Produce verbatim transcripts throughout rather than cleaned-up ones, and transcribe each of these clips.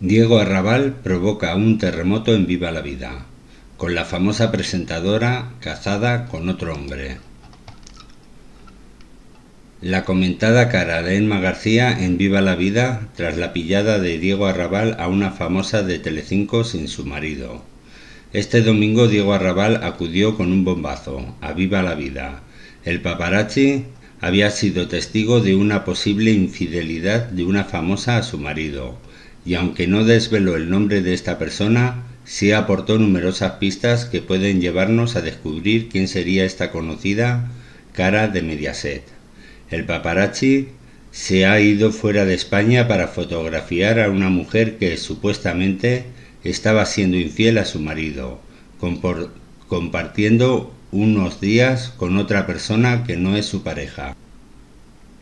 Diego Arrabal provoca un terremoto en Viva la Vida, con la famosa presentadora casada con otro hombre. La comentada cara de Emma García en Viva la Vida tras la pillada de Diego Arrabal a una famosa de Telecinco sin su marido. Este domingo Diego Arrabal acudió con un bombazo a Viva la Vida. El paparazzi había sido testigo de una posible infidelidad de una famosa a su marido, y aunque no desveló el nombre de esta persona, sí aportó numerosas pistas que pueden llevarnos a descubrir quién sería esta conocida cara de Mediaset. El paparazzi se ha ido fuera de España para fotografiar a una mujer que supuestamente estaba siendo infiel a su marido, compartiendo unos días con otra persona que no es su pareja.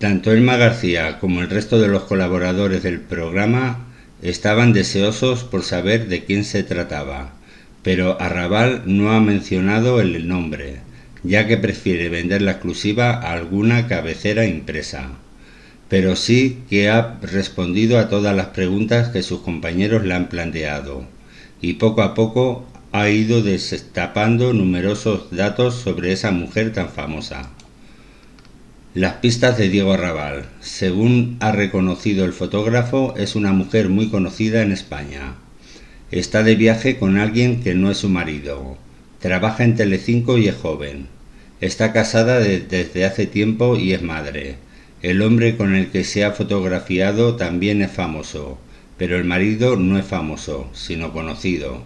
Tanto Emma García como el resto de los colaboradores del programa estaban deseosos por saber de quién se trataba, pero Arrabal no ha mencionado el nombre, ya que prefiere vender la exclusiva a alguna cabecera impresa. Pero sí que ha respondido a todas las preguntas que sus compañeros le han planteado, y poco a poco ha ido destapando numerosos datos sobre esa mujer tan famosa. Las pistas de Diego Arrabal. Según ha reconocido el fotógrafo, es una mujer muy conocida en España. Está de viaje con alguien que no es su marido. Trabaja en Telecinco y es joven. Está casada de, desde hace tiempo y es madre. El hombre con el que se ha fotografiado también es famoso, pero el marido no es famoso, sino conocido.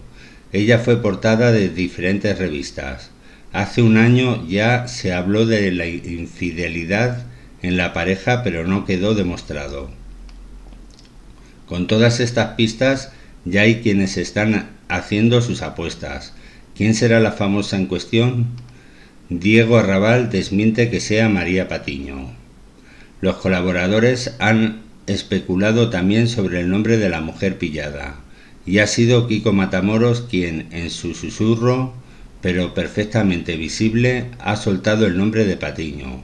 Ella fue portada de diferentes revistas. Hace un año ya se habló de la infidelidad en la pareja, pero no quedó demostrado. Con todas estas pistas, ya hay quienes están haciendo sus apuestas. ¿Quién será la famosa en cuestión? Diego Arrabal desmiente que sea María Patiño. Los colaboradores han especulado también sobre el nombre de la mujer pillada, y ha sido Kiko Matamoros quien, en su susurro, pero perfectamente visible, ha soltado el nombre de Patiño.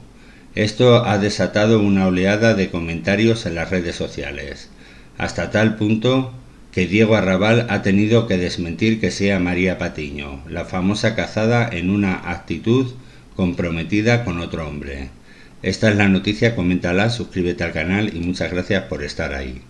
Esto ha desatado una oleada de comentarios en las redes sociales, hasta tal punto que Diego Arrabal ha tenido que desmentir que sea María Patiño, la famosa casada en una actitud comprometida con otro hombre. Esta es la noticia, coméntala, suscríbete al canal y muchas gracias por estar ahí.